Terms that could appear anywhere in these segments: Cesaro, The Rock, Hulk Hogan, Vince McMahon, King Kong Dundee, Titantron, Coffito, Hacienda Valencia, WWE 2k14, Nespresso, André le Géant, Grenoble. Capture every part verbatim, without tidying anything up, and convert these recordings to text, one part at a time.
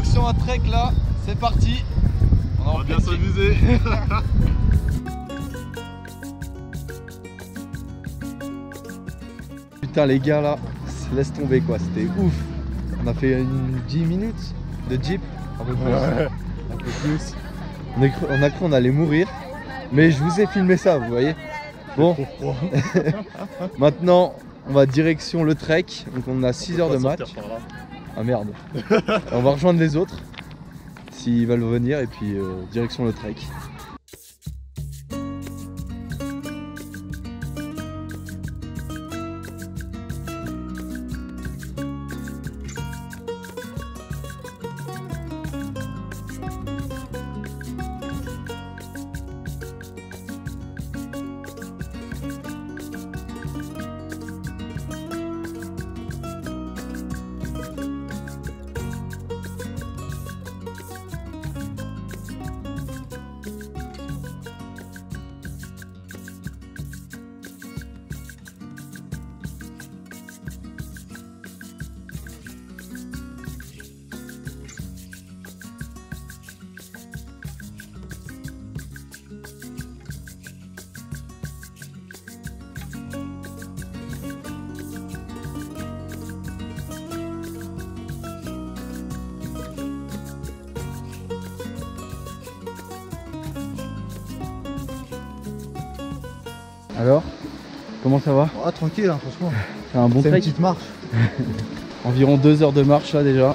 Direction un trek là, c'est parti. On, On va bien s'amuser. Putain les gars là, laisse tomber quoi, c'était ouf. On a fait une dix minutes de jeep, un peu plus. Ouais. Un peu plus. On a cru, on a cru on allait mourir, mais je vous ai filmé ça, vous voyez. Bon, maintenant on va direction le trek, donc on a six heures de match. Ah merde. On va rejoindre les autres, s'ils veulent venir, et puis euh, direction le trek. Alors, comment ça va? Ah, tranquille, hein, franchement. C'est un bon trek. Une petite marche. Environ deux heures de marche là déjà.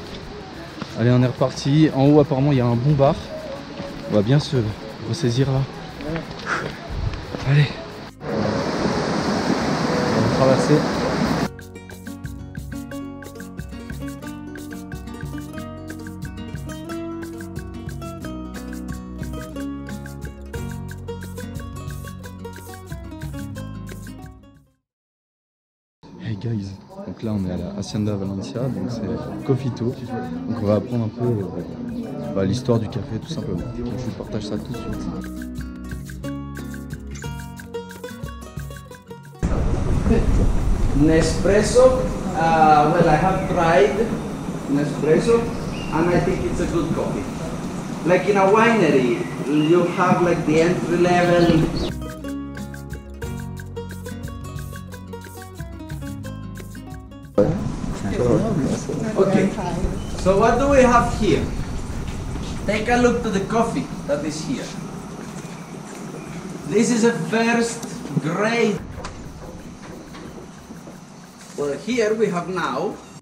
Allez, on est reparti. En haut, apparemment, il y a un bon bar. On va bien se ressaisir là. Ouais. Allez. On va traverser. Hey guys, donc là on est à la Hacienda Valencia, donc c'est Coffito, donc on va apprendre un peu euh, bah, l'histoire du café tout simplement, donc je vous partage ça tout de suite. Nespresso, uh, well I have tried Nespresso and I think it's a good coffee. Like in a winery, you have like the entry level. Okay, so what do we have here? Take a look to the coffee that is here. This is a first grade. Well, here we have now